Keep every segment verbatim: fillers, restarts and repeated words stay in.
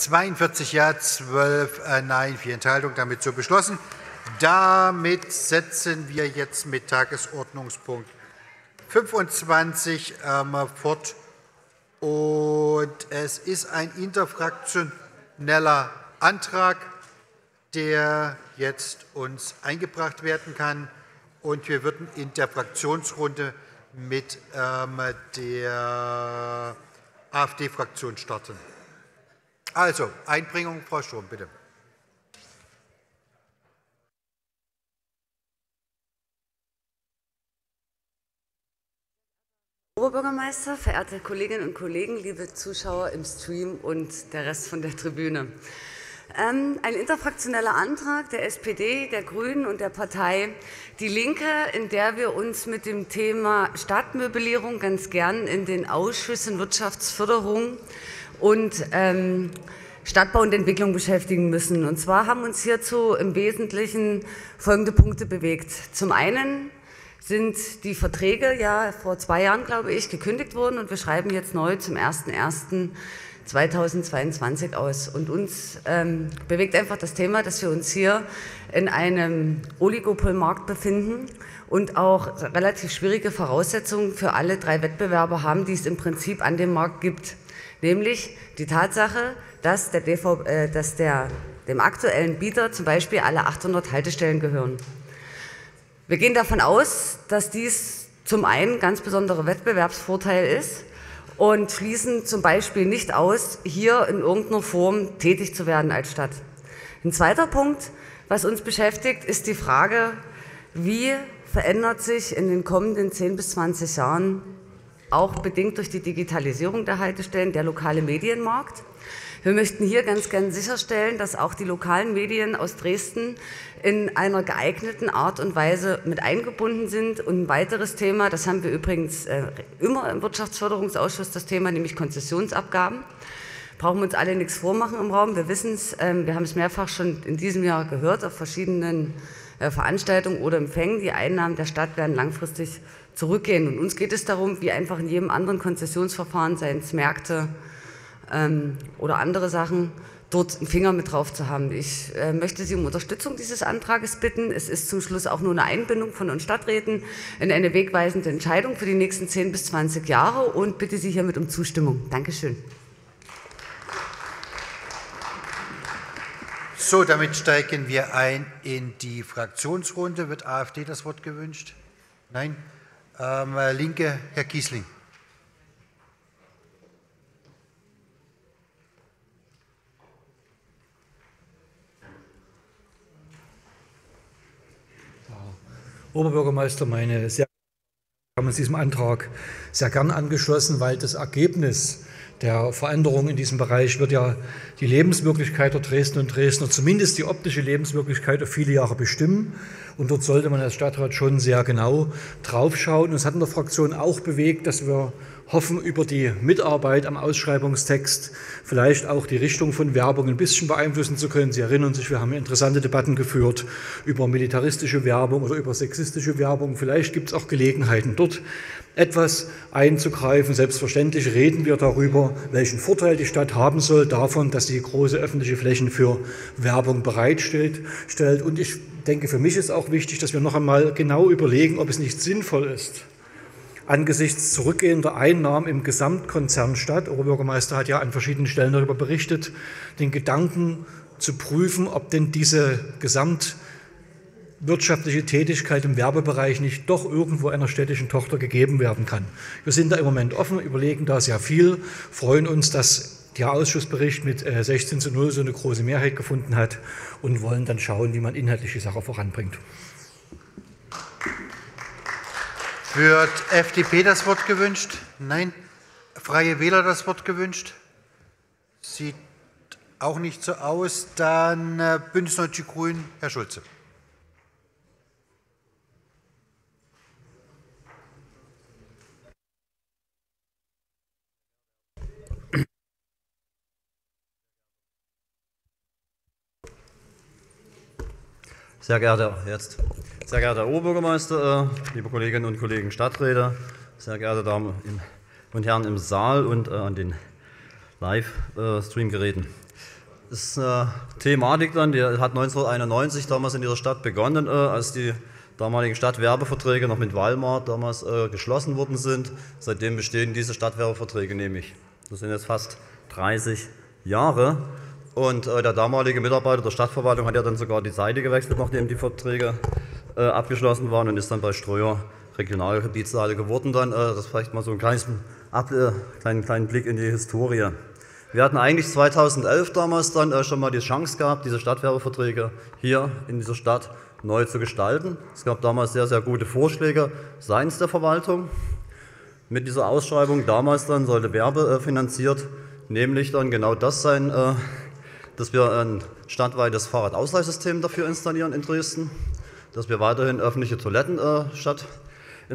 zweiundvierzig Ja, zwölf Nein, vier Enthaltungen. Damit so beschlossen. Damit setzen wir jetzt mit Tagesordnungspunkt fünfundzwanzig fort. Und es ist ein interfraktioneller Antrag, der jetzt uns eingebracht werden kann. Und wir würden in der Fraktionsrunde mit der AfD-Fraktion starten. Also, Einbringung, Frau Sturm, bitte. Herr Oberbürgermeister, verehrte Kolleginnen und Kollegen, liebe Zuschauer im Stream und der Rest von der Tribüne. Ein interfraktioneller Antrag der S P D, der GRÜNEN und der Partei Die Linke, in der wir uns mit dem Thema Stadtmöblierung ganz gern in den Ausschüssen Wirtschaftsförderung und Stadtbau und Entwicklung beschäftigen müssen. Und zwar haben uns hierzu im Wesentlichen folgende Punkte bewegt. Zum einen sind die Verträge ja vor zwei Jahren, glaube ich, gekündigt worden, und wir schreiben jetzt neu zum ersten Januar zweitausendzweiundzwanzig aus. Und uns ähm, bewegt einfach das Thema, dass wir uns hier in einem Oligopolmarkt befinden und auch relativ schwierige Voraussetzungen für alle drei Wettbewerber haben, die es im Prinzip an dem Markt gibt. Nämlich die Tatsache, dass, der D V B, äh, dass der, dem aktuellen Bieter zum Beispiel alle achthundert Haltestellen gehören. Wir gehen davon aus, dass dies zum einen ganz besonderer Wettbewerbsvorteil ist, und schließen zum Beispiel nicht aus, hier in irgendeiner Form tätig zu werden als Stadt. Ein zweiter Punkt, was uns beschäftigt, ist die Frage, wie verändert sich in den kommenden zehn bis zwanzig Jahren, auch bedingt durch die Digitalisierung der Haltestellen, der lokale Medienmarkt. Wir möchten hier ganz gern sicherstellen, dass auch die lokalen Medien aus Dresden in einer geeigneten Art und Weise mit eingebunden sind. Und ein weiteres Thema, das haben wir übrigens immer im Wirtschaftsförderungsausschuss, das Thema, nämlich Konzessionsabgaben. Brauchen wir uns alle nichts vormachen im Raum. Wir wissen es, wir haben es mehrfach schon in diesem Jahr gehört, auf verschiedenen Veranstaltungen oder Empfängen. Die Einnahmen der Stadt werden langfristig zurückgehen. Und uns geht es darum, wie einfach in jedem anderen Konzessionsverfahren, seien es Märkte oder andere Sachen, dort einen Finger mit drauf zu haben. Ich äh, möchte Sie um Unterstützung dieses Antrages bitten. Es ist zum Schluss auch nur eine Einbindung von uns Stadträten in eine wegweisende Entscheidung für die nächsten zehn bis zwanzig Jahre, und bitte Sie hiermit um Zustimmung. Dankeschön. So, damit steigen wir ein in die Fraktionsrunde. Wird AfD das Wort gewünscht? Nein. Ähm, Linke, Herr Kießling. Oberbürgermeister, meine sehr haben uns diesem Antrag sehr gern angeschlossen, weil das Ergebnis der Veränderung in diesem Bereich wird ja die Lebenswirklichkeit der Dresden und Dresdner, zumindest die optische Lebenswirklichkeit, auf viele Jahre bestimmen. Und dort sollte man als Stadtrat schon sehr genau draufschauen. Uns hat in der Fraktion auch bewegt, dass wir hoffen, über die Mitarbeit am Ausschreibungstext vielleicht auch die Richtung von Werbung ein bisschen beeinflussen zu können. Sie erinnern sich, wir haben interessante Debatten geführt über militaristische Werbung oder über sexistische Werbung. Vielleicht gibt es auch Gelegenheiten, dort etwas einzugreifen. Selbstverständlich reden wir darüber, welchen Vorteil die Stadt haben soll davon, dass sie große öffentliche Flächen für Werbung bereitstellt. Und ich denke, für mich ist auch wichtig, dass wir noch einmal genau überlegen, ob es nicht sinnvoll ist, angesichts zurückgehender Einnahmen im Gesamtkonzern Stadt, der Oberbürgermeister hat ja an verschiedenen Stellen darüber berichtet, den Gedanken zu prüfen, ob denn diese gesamtwirtschaftliche Tätigkeit im Werbebereich nicht doch irgendwo einer städtischen Tochter gegeben werden kann. Wir sind da im Moment offen, überlegen da sehr viel, freuen uns, dass der Ausschussbericht mit sechzehn zu null so eine große Mehrheit gefunden hat, und wollen dann schauen, wie man inhaltlich die Sache voranbringt. Wird F D P das Wort gewünscht? Nein. Freie Wähler das Wort gewünscht? Sieht auch nicht so aus. Dann Bündnis neunzig Grünen, Herr Schulze. Sehr geehrter, jetzt. Sehr geehrter Herr Oberbürgermeister, liebe Kolleginnen und Kollegen Stadträte, sehr geehrte Damen und Herren im Saal und an den Live-Stream-Geräten. Das ist eine Thematik, dann, die hat neunzehnhunderteinundneunzig damals in dieser Stadt begonnen, als die damaligen Stadtwerbeverträge noch mit Walmart damals geschlossen worden sind. Seitdem bestehen diese Stadtwerbeverträge nämlich. Das sind jetzt fast dreißig Jahre. Und der damalige Mitarbeiter der Stadtverwaltung hat ja dann sogar die Seite gewechselt, nachdem die Verträge abgeschlossen waren, und ist dann bei Ströer Regionalgebietsleiter geworden. Dann, das vielleicht mal so einen kleinen, kleinen Blick in die Historie. Wir hatten eigentlich zweitausendelf damals dann schon mal die Chance gehabt, diese Stadtwerbeverträge hier in dieser Stadt neu zu gestalten. Es gab damals sehr, sehr gute Vorschläge seitens der Verwaltung. Mit dieser Ausschreibung damals dann sollte werbefinanziert, nämlich dann genau das sein, dass wir ein stadtweites Fahrradausleihsystem dafür installieren in Dresden, dass wir weiterhin öffentliche Toiletten in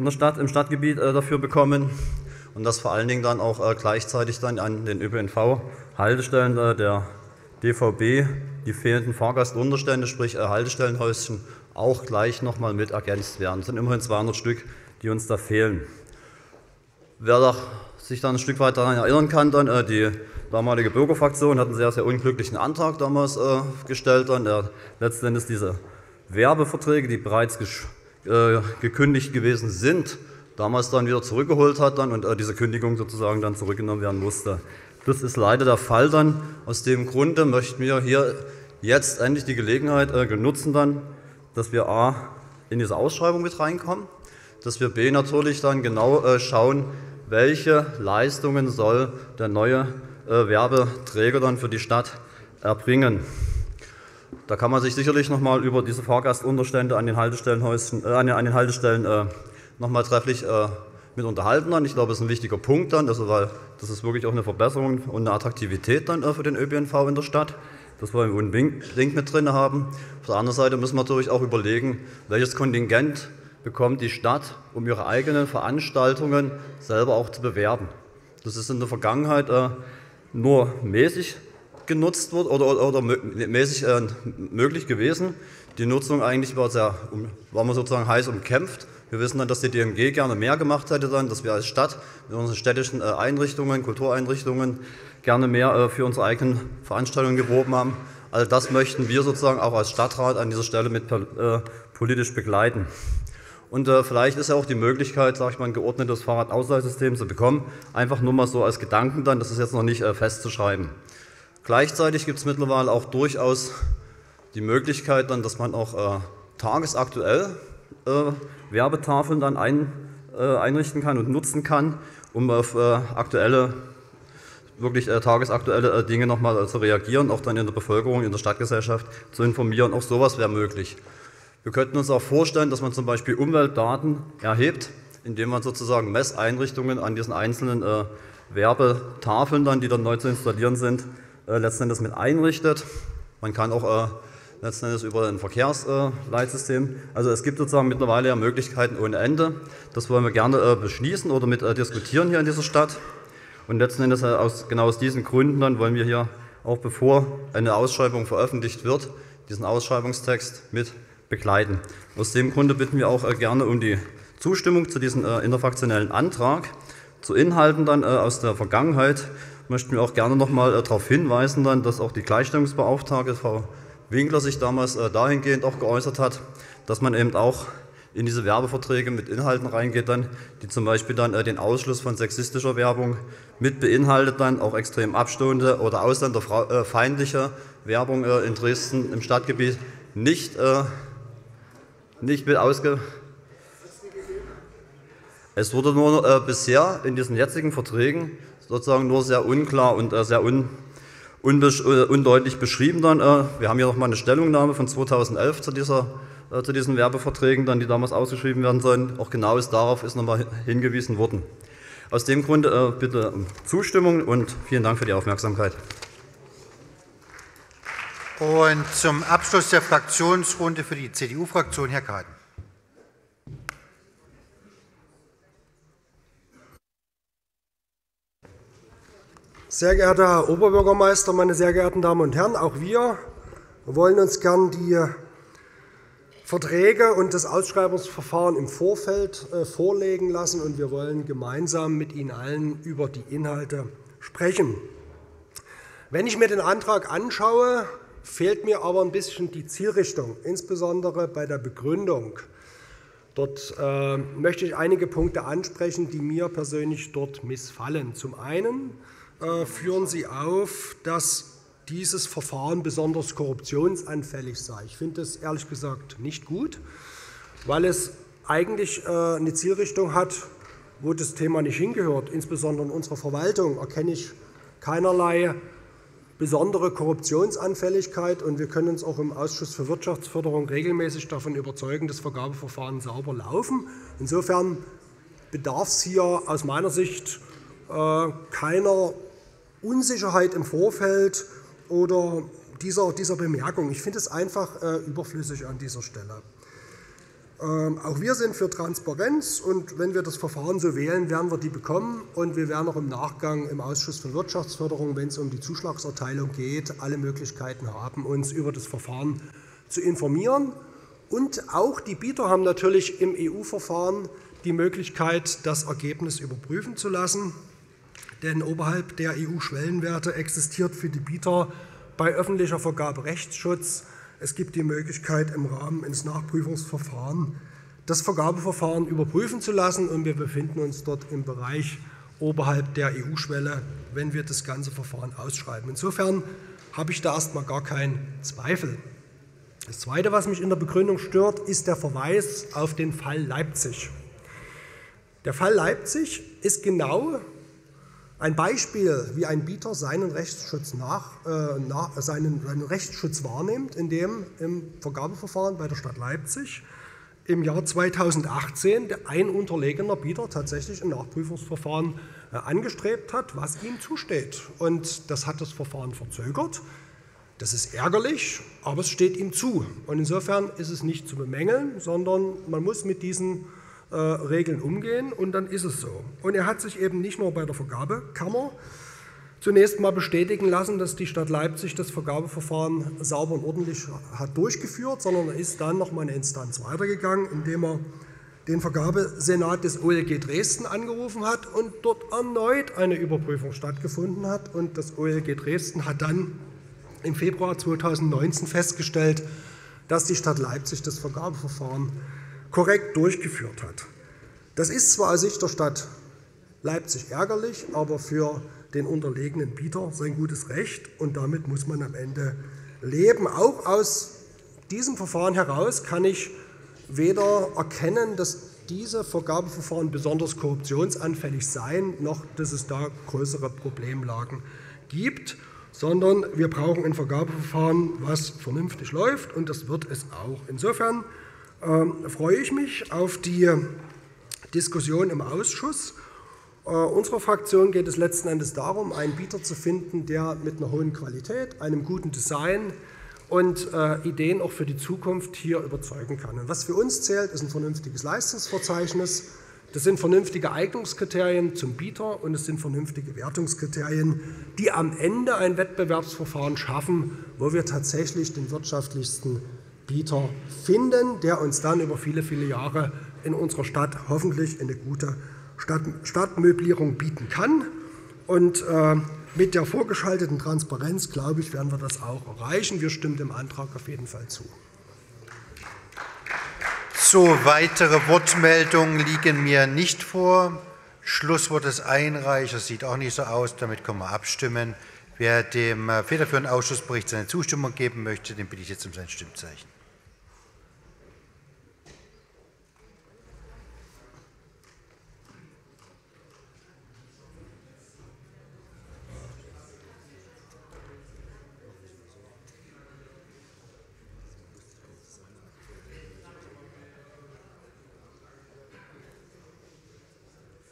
der Stadt, im Stadtgebiet dafür bekommen, und dass vor allen Dingen dann auch gleichzeitig dann an den ÖPNV-Haltestellen der D V B die fehlenden Fahrgastunterstände, sprich Haltestellenhäuschen, auch gleich noch mal mit ergänzt werden. Das sind immerhin zweihundert Stück, die uns da fehlen. Wer sich dann ein Stück weit daran erinnern kann, dann, die damalige Bürgerfraktion hat einen sehr, sehr unglücklichen Antrag damals gestellt, dann, der letzten Endes diese Werbeverträge, die bereits gekündigt gewesen sind, damals dann wieder zurückgeholt hat dann, und äh, diese Kündigung sozusagen dann zurückgenommen werden musste. Das ist leider der Fall dann. Aus dem Grunde möchten wir hier jetzt endlich die Gelegenheit äh, nutzen, dann, dass wir a. in diese Ausschreibung mit reinkommen, dass wir b. natürlich dann genau äh, schauen, welche Leistungen soll der neue äh, Werbeträger dann für die Stadt erbringen. Da kann man sich sicherlich noch mal über diese Fahrgastunterstände an den Haltestellenhäuschen, äh, an den Haltestellen äh, noch mal trefflich äh, mit unterhalten. Dann. Ich glaube, das ist ein wichtiger Punkt, dann, also, weil das ist wirklich auch eine Verbesserung und eine Attraktivität dann, äh, für den ÖPNV in der Stadt. Das wollen wir unbedingt mit drin haben. Auf der anderen Seite müssen wir natürlich auch überlegen, welches Kontingent bekommt die Stadt, um ihre eigenen Veranstaltungen selber auch zu bewerben. Das ist in der Vergangenheit äh, nur mäßig genutzt wird oder, oder, oder mäßig äh, möglich gewesen. Die Nutzung eigentlich war, sehr, war man sozusagen heiß umkämpft. Wir wissen dann, dass die D M G gerne mehr gemacht hätte, dann, dass wir als Stadt mit unseren städtischen Einrichtungen, Kultureinrichtungen gerne mehr für unsere eigenen Veranstaltungen geworben haben. All das möchten wir sozusagen auch als Stadtrat an dieser Stelle mit äh, politisch begleiten. Und äh, vielleicht ist ja auch die Möglichkeit, sag ich mal, ein geordnetes Fahrradausleihsystem zu bekommen, einfach nur mal so als Gedanken dann, das ist jetzt noch nicht äh, festzuschreiben. Gleichzeitig gibt es mittlerweile auch durchaus die Möglichkeit, dann, dass man auch äh, tagesaktuell äh, Werbetafeln dann ein, äh, einrichten kann und nutzen kann, um auf äh, aktuelle, wirklich äh, tagesaktuelle äh, Dinge noch mal äh, zu reagieren, auch dann in der Bevölkerung, in der Stadtgesellschaft zu informieren. Auch sowas wäre möglich. Wir könnten uns auch vorstellen, dass man zum Beispiel Umweltdaten erhebt, indem man sozusagen Messeinrichtungen an diesen einzelnen äh, Werbetafeln, dann, die dann neu zu installieren sind, äh, letzten Endes mit einrichtet. Man kann auch äh, letzten Endes über ein Verkehrsleitsystem. Also es gibt sozusagen mittlerweile ja Möglichkeiten ohne Ende. Das wollen wir gerne beschließen oder mit diskutieren hier in dieser Stadt. Und letzten Endes aus, genau aus diesen Gründen dann wollen wir hier auch, bevor eine Ausschreibung veröffentlicht wird, diesen Ausschreibungstext mit begleiten. Aus dem Grunde bitten wir auch gerne um die Zustimmung zu diesem interfraktionellen Antrag. Zu Inhalten dann aus der Vergangenheit möchten wir auch gerne noch mal darauf hinweisen, dann, dass auch die Gleichstellungsbeauftragte Frau Winkler sich damals dahingehend auch geäußert hat, dass man eben auch in diese Werbeverträge mit Inhalten reingeht, dann, die zum Beispiel dann den Ausschluss von sexistischer Werbung mit beinhaltet, dann auch extrem abstoßende oder ausländerfeindliche Werbung in Dresden im Stadtgebiet nicht, äh, nicht mit ausge... Es wurde nur äh, bisher in diesen jetzigen Verträgen sozusagen nur sehr unklar und äh, sehr un undeutlich beschrieben. Dann. Wir haben hier noch mal eine Stellungnahme von zweitausendelf zu, dieser, zu diesen Werbeverträgen, dann, die damals ausgeschrieben werden sollen. Auch genau ist, darauf ist noch mal hingewiesen worden. Aus dem Grund bitte um Zustimmung und vielen Dank für die Aufmerksamkeit. Und zum Abschluss der Fraktionsrunde für die C D U-Fraktion Herr Karten. Sehr geehrter Herr Oberbürgermeister, meine sehr geehrten Damen und Herren, auch wir wollen uns gern die Verträge und das Ausschreibungsverfahren im Vorfeld vorlegen lassen, und wir wollen gemeinsam mit Ihnen allen über die Inhalte sprechen. Wenn ich mir den Antrag anschaue, fehlt mir aber ein bisschen die Zielrichtung, insbesondere bei der Begründung. Dort möchte ich einige Punkte ansprechen, die mir persönlich dort missfallen. Zum einen führen Sie auf, dass dieses Verfahren besonders korruptionsanfällig sei. Ich finde das ehrlich gesagt nicht gut, weil es eigentlich eine Zielrichtung hat, wo das Thema nicht hingehört. Insbesondere in unserer Verwaltung erkenne ich keinerlei besondere Korruptionsanfälligkeit, und wir können uns auch im Ausschuss für Wirtschaftsförderung regelmäßig davon überzeugen, dass Vergabeverfahren sauber laufen. Insofern bedarf es hier aus meiner Sicht keiner Unsicherheit im Vorfeld oder dieser Bemerkung. Ich finde es einfach überflüssig an dieser Stelle. Auch wir sind für Transparenz, und wenn wir das Verfahren so wählen, werden wir die bekommen, und wir werden auch im Nachgang im Ausschuss für Wirtschaftsförderung, wenn es um die Zuschlagserteilung geht, alle Möglichkeiten haben, uns über das Verfahren zu informieren. Und auch die Bieter haben natürlich im E U-Verfahren die Möglichkeit, das Ergebnis überprüfen zu lassen, denn oberhalb der E U-Schwellenwerte existiert für die Bieter bei öffentlicher Vergabe Rechtsschutz. Es gibt die Möglichkeit, im Rahmen eines Nachprüfungsverfahrens das Vergabeverfahren überprüfen zu lassen, und wir befinden uns dort im Bereich oberhalb der E U-Schwelle, wenn wir das ganze Verfahren ausschreiben. Insofern habe ich da erst einmal gar keinen Zweifel. Das Zweite, was mich in der Begründung stört, ist der Verweis auf den Fall Leipzig. Der Fall Leipzig ist genau ein Beispiel, wie ein Bieter seinen Rechtsschutz, nach, äh, nach, seinen, seinen Rechtsschutz wahrnimmt, indem im Vergabeverfahren bei der Stadt Leipzig im Jahr zweitausendachtzehn ein unterlegener Bieter tatsächlich ein Nachprüfungsverfahren äh, angestrebt hat, was ihm zusteht. Und das hat das Verfahren verzögert. Das ist ärgerlich, aber es steht ihm zu. Und insofern ist es nicht zu bemängeln, sondern man muss mit diesen Äh, Regeln umgehen, und dann ist es so. Und er hat sich eben nicht nur bei der Vergabekammer zunächst mal bestätigen lassen, dass die Stadt Leipzig das Vergabeverfahren sauber und ordentlich hat durchgeführt, sondern er ist dann noch mal eine Instanz weitergegangen, indem er den Vergabesenat des O L G Dresden angerufen hat und dort erneut eine Überprüfung stattgefunden hat. Und das O L G Dresden hat dann im Februar zweitausendneunzehn festgestellt, dass die Stadt Leipzig das Vergabeverfahren korrekt durchgeführt hat. Das ist zwar aus Sicht der Stadt Leipzig ärgerlich, aber für den unterlegenen Bieter sein gutes Recht, und damit muss man am Ende leben. Auch aus diesem Verfahren heraus kann ich weder erkennen, dass diese Vergabeverfahren besonders korruptionsanfällig seien, noch dass es da größere Problemlagen gibt, sondern wir brauchen ein Vergabeverfahren, was vernünftig läuft, und das wird es auch. Insofern freue ich mich auf die Diskussion im Ausschuss. Unserer Fraktion geht es letzten Endes darum, einen Bieter zu finden, der mit einer hohen Qualität, einem guten Design und Ideen auch für die Zukunft hier überzeugen kann. Und was für uns zählt, ist ein vernünftiges Leistungsverzeichnis. Das sind vernünftige Eignungskriterien zum Bieter, und es sind vernünftige Wertungskriterien, die am Ende ein Wettbewerbsverfahren schaffen, wo wir tatsächlich den wirtschaftlichsten Bieter finden, der uns dann über viele, viele Jahre in unserer Stadt hoffentlich eine gute Stadtmöblierung bieten kann. Und äh, mit der vorgeschalteten Transparenz, glaube ich, werden wir das auch erreichen. Wir stimmen dem Antrag auf jeden Fall zu. So, weitere Wortmeldungen liegen mir nicht vor. Schlusswort des Einreichers sieht auch nicht so aus. Damit können wir abstimmen. Wer dem federführenden Ausschussbericht seine Zustimmung geben möchte, den bitte ich jetzt um sein Stimmzeichen.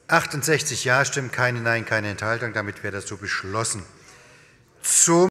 achtundsechzig Ja-Stimmen, keine Nein, keine Enthaltung. Damit wäre das so beschlossen. Zum